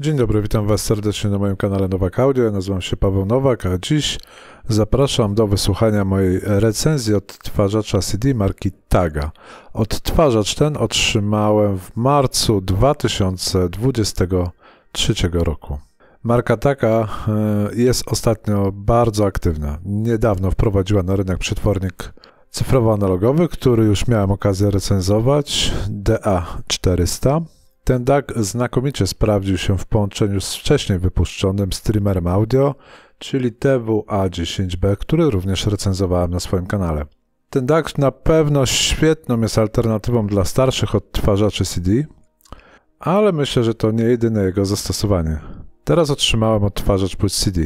Dzień dobry, witam Was serdecznie na moim kanale Nowak Audio. Ja nazywam się Paweł Nowak, a dziś zapraszam do wysłuchania mojej recenzji odtwarzacza CD marki Taga. Odtwarzacz ten otrzymałem w marcu 2023 roku. Marka Taga jest ostatnio bardzo aktywna. Niedawno wprowadziła na rynek przetwornik cyfrowo-analogowy, który już miałem okazję recenzować, DA400. Ten DAC znakomicie sprawdził się w połączeniu z wcześniej wypuszczonym streamerem audio, czyli TWA10B, który również recenzowałem na swoim kanale. Ten DAC na pewno świetną jest alternatywą dla starszych odtwarzaczy CD, ale myślę, że to nie jedyne jego zastosowanie. Teraz otrzymałem odtwarzacz płyt CD.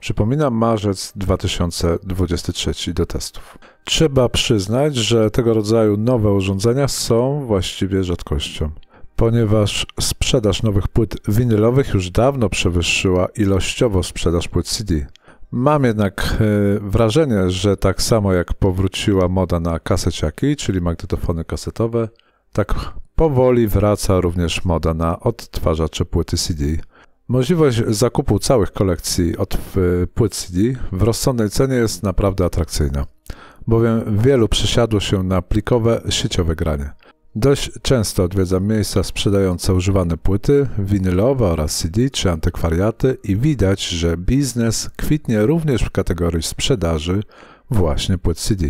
Przypominam, marzec 2023 do testów. Trzeba przyznać, że tego rodzaju nowe urządzenia są właściwie rzadkością, ponieważ sprzedaż nowych płyt winylowych już dawno przewyższyła ilościowo sprzedaż płyt CD. Mam jednak wrażenie, że tak samo jak powróciła moda na kaseciaki, czyli magnetofony kasetowe, tak powoli wraca również moda na odtwarzacze płyty CD. Możliwość zakupu całych kolekcji od płyt CD w rozsądnej cenie jest naprawdę atrakcyjna, bowiem wielu przesiadło się na plikowe, sieciowe granie. Dość często odwiedzam miejsca sprzedające używane płyty winylowe oraz CD czy antykwariaty i widać, że biznes kwitnie również w kategorii sprzedaży właśnie płyt CD.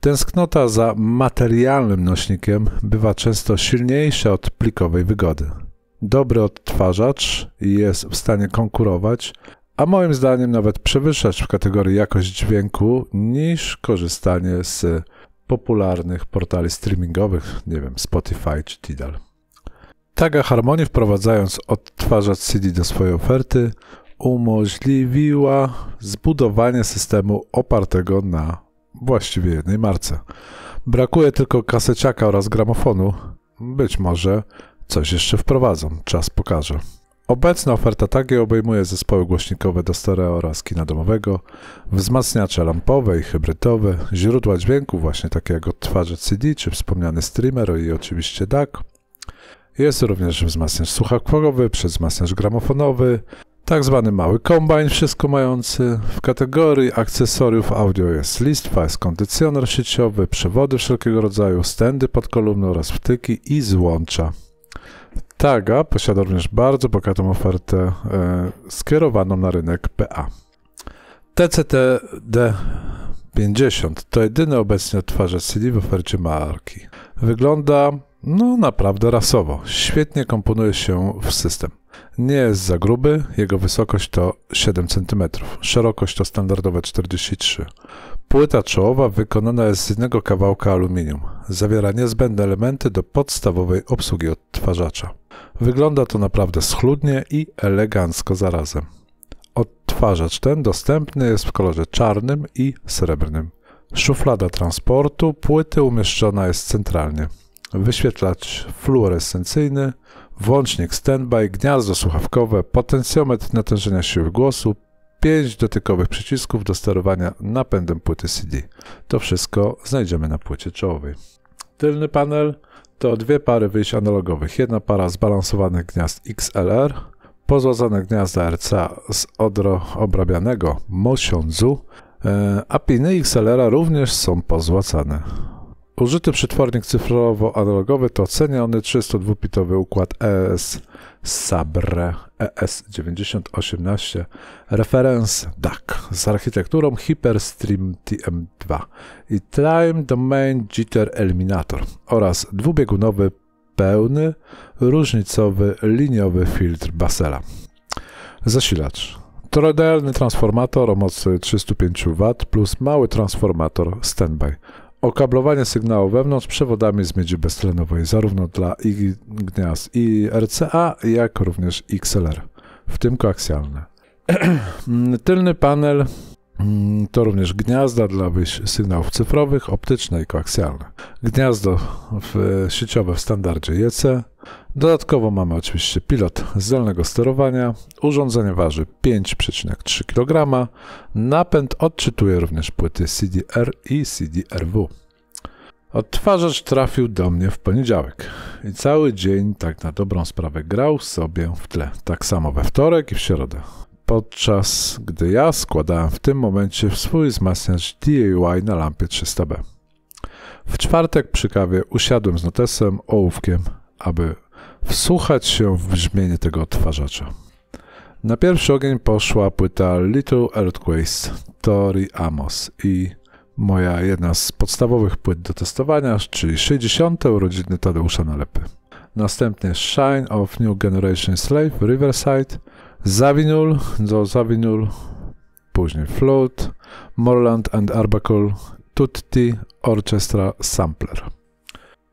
Tęsknota za materialnym nośnikiem bywa często silniejsza od plikowej wygody. Dobry odtwarzacz jest w stanie konkurować, a moim zdaniem nawet przewyższać w kategorii jakość dźwięku niż korzystanie z popularnych portali streamingowych, nie wiem, Spotify czy Tidal. Taga Harmony, wprowadzając odtwarzacz CD do swojej oferty, umożliwiła zbudowanie systemu opartego na właściwie jednej marce. Brakuje tylko kaseciaka oraz gramofonu. Być może coś jeszcze wprowadzą, czas pokaże. Obecna oferta Tagi obejmuje zespoły głośnikowe do stereo oraz kina domowego, wzmacniacze lampowe i hybrydowe, źródła dźwięku właśnie takie jak odtwarzacz CD czy wspomniany streamer i oczywiście DAC. Jest również wzmacniacz słuchawkowy, przewzmacniacz gramofonowy, tak zwany mały kombajn wszystko mający. W kategorii akcesoriów audio jest listwa, jest kondycjoner sieciowy, przewody wszelkiego rodzaju, stędy pod kolumną oraz wtyki i złącza. Taga posiada również bardzo bogatą ofertę skierowaną na rynek PA. TCT D50 to jedyny obecnie odtwarzacz CD w ofercie marki. Wygląda naprawdę rasowo. Świetnie komponuje się w system. Nie jest za gruby, jego wysokość to 7 cm, szerokość to standardowe 43 cm. Płyta czołowa wykonana jest z jednego kawałka aluminium. Zawiera niezbędne elementy do podstawowej obsługi odtwarzacza. Wygląda to naprawdę schludnie i elegancko zarazem. Odtwarzacz ten dostępny jest w kolorze czarnym i srebrnym. Szuflada transportu płyty umieszczona jest centralnie. Wyświetlacz fluorescencyjny, włącznik standby, gniazdo słuchawkowe, potencjometr natężenia siły głosu, 5 dotykowych przycisków do sterowania napędem płyty CD. To wszystko znajdziemy na płycie czołowej. Tylny panel to dwie pary wyjść analogowych. Jedna para zbalansowanych gniazd XLR, pozłacane gniazda RCA z obrabianego mosiądzu, a piny XLR-a również są pozłacane. Użyty przetwornik cyfrowo-analogowy to ceniony 32-bitowy układ ES Sabre ES9018 reference DAC z architekturą HyperStream TM2 i Time Domain Jitter Eliminator oraz dwubiegunowy pełny różnicowy liniowy filtr Basela. Zasilacz: trójdelny transformator o mocy 305 W plus mały transformator standby. Okablowanie sygnału wewnątrz przewodami z miedzi beztlenowej zarówno dla gniazd i RCA, jak również XLR, w tym koaksjalne. Tylny panel to również gniazda dla wyjść sygnałów cyfrowych, optyczne i koaksjalne. Gniazdo sieciowe w standardzie JC. Dodatkowo mamy oczywiście pilot zdalnego sterowania. Urządzenie waży 5,3 kg. Napęd odczytuje również płyty CDR i CDRW. Odtwarzacz trafił do mnie w poniedziałek i cały dzień tak na dobrą sprawę grał sobie w tle. Tak samo we wtorek i w środę. Podczas gdy ja składałem w tym momencie swój wzmacniacz DA400 na lampie 300B. W czwartek przy kawie usiadłem z notesem, ołówkiem, aby wsłuchać się w brzmienie tego odtwarzacza. Na pierwszy ogień poszła płyta Little Earthquakes Tori Amos i moja jedna z podstawowych płyt do testowania, czyli 60. urodziny Tadeusza Nalepy. Następnie Shine of New Generation Slave Riverside, Zawinul, do Zawinul, później Float, Morland and Arbuckle, Tutti Orchestra Sampler.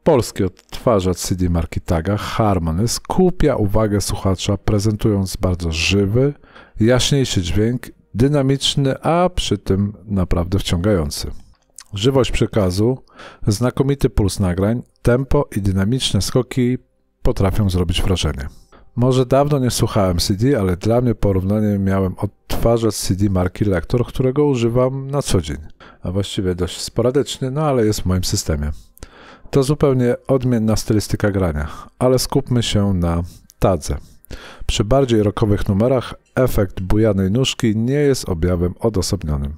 Polski odtwarzacz CD marki Taga Harmony skupia uwagę słuchacza, prezentując bardzo żywy, jaśniejszy dźwięk, dynamiczny, a przy tym naprawdę wciągający. Żywość przekazu, znakomity puls nagrań, tempo i dynamiczne skoki potrafią zrobić wrażenie. Może dawno nie słuchałem CD, ale dla mnie porównanie miałem odtwarzacz CD marki Lektor, którego używam na co dzień, a właściwie dość sporadycznie, no ale jest w moim systemie. To zupełnie odmienna stylistyka grania, ale skupmy się na Tadze. Przy bardziej rockowych numerach efekt bujanej nóżki nie jest objawem odosobnionym.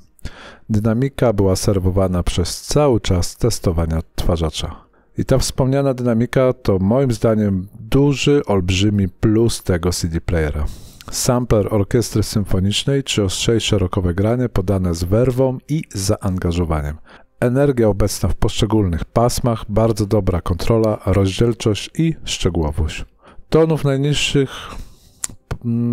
Dynamika była serwowana przez cały czas testowania odtwarzacza. I ta wspomniana dynamika to moim zdaniem duży, olbrzymi plus tego CD-playera. Sampler orkiestry symfonicznej czy ostrzejsze rockowe granie podane z werwą i zaangażowaniem. Energia obecna w poszczególnych pasmach, bardzo dobra kontrola, rozdzielczość i szczegółowość.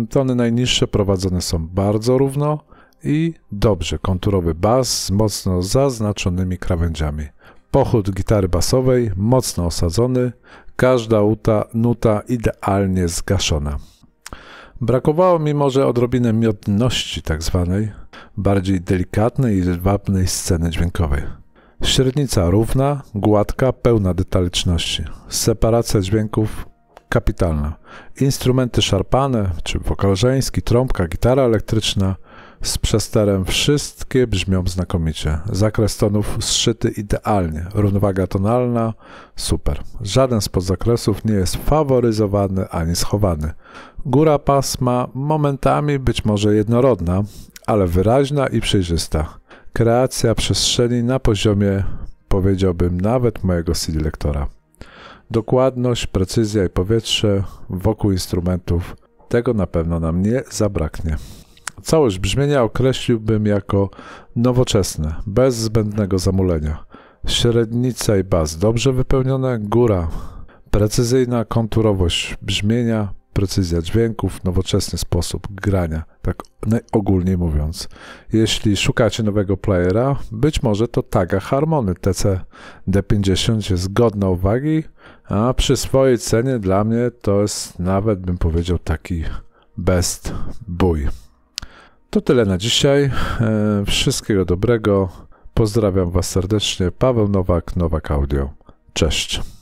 Tony najniższe prowadzone są bardzo równo i dobrze. Konturowy bas z mocno zaznaczonymi krawędziami. Pochód gitary basowej mocno osadzony, każda nuta idealnie zgaszona. Brakowało mi może odrobinę miodności tak zwanej, bardziej delikatnej i żywabnej sceny dźwiękowej. Średnica równa, gładka, pełna detaliczności. Separacja dźwięków kapitalna. Instrumenty szarpane, czy wokal żeński, trąbka, gitara elektryczna z przesterem, wszystkie brzmią znakomicie. Zakres tonów zszyty idealnie. Równowaga tonalna super. Żaden spod zakresów nie jest faworyzowany ani schowany. Góra pasma momentami być może jednorodna, ale wyraźna i przejrzysta. Kreacja przestrzeni na poziomie, powiedziałbym, nawet mojego CD lektora. Dokładność, precyzja i powietrze wokół instrumentów. Tego na pewno nam nie zabraknie. Całość brzmienia określiłbym jako nowoczesne, bez zbędnego zamulenia. Średnica i bas dobrze wypełnione, góra precyzyjna, konturowość brzmienia, precyzja dźwięków, nowoczesny sposób grania, tak najogólniej mówiąc. Jeśli szukacie nowego playera, być może to Taga Harmony TCT D50 jest godna uwagi, a przy swojej cenie dla mnie to jest nawet, bym powiedział, taki best boy. To tyle na dzisiaj. Wszystkiego dobrego. Pozdrawiam Was serdecznie. Paweł Nowak, Nowak Audio. Cześć.